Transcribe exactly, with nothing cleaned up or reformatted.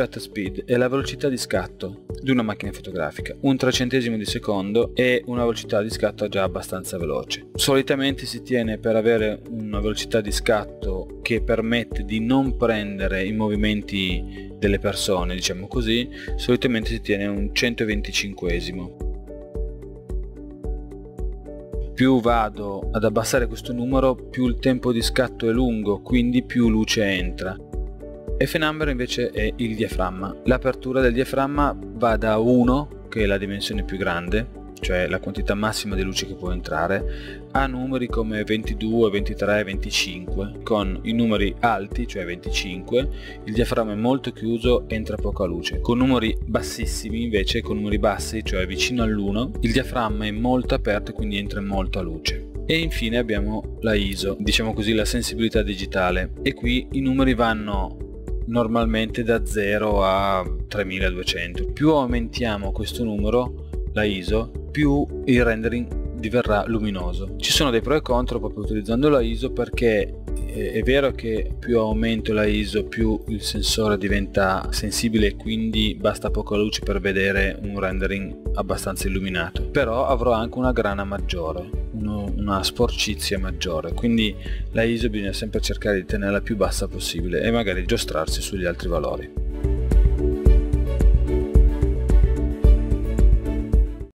shutter speed è la velocità di scatto di una macchina fotografica, un trecentesimo di secondo è una velocità di scatto già abbastanza veloce. Solitamente si tiene per avere una velocità di scatto che permette di non prendere i movimenti delle persone, diciamo così, solitamente si tiene un centoventicinquesimo. Più vado ad abbassare questo numero, più il tempo di scatto è lungo, quindi più luce entra. F numero invece è il diaframma. L'apertura del diaframma va da uno, che è la dimensione più grande, cioè la quantità massima di luce che può entrare, a numeri come ventidue, ventitré, venticinque. Con i numeri alti, cioè venticinque, il diaframma è molto chiuso, entra poca luce. Con numeri bassissimi invece, con numeri bassi, cioè vicino all'uno, il diaframma è molto aperto, quindi entra molta luce. E infine abbiamo la I S O, diciamo così la sensibilità digitale, e qui i numeri vanno normalmente da zero a tremiladuecento. Più aumentiamo questo numero, la I S O, più il rendering diverrà luminoso. Ci sono dei pro e contro proprio utilizzando la I S O, perché è vero che più aumento la I S O più il sensore diventa sensibile e quindi basta poca luce per vedere un rendering abbastanza illuminato, però avrò anche una grana maggiore, una sporcizia maggiore, quindi la I S O bisogna sempre cercare di tenerla più bassa possibile e magari giostrarsi sugli altri valori.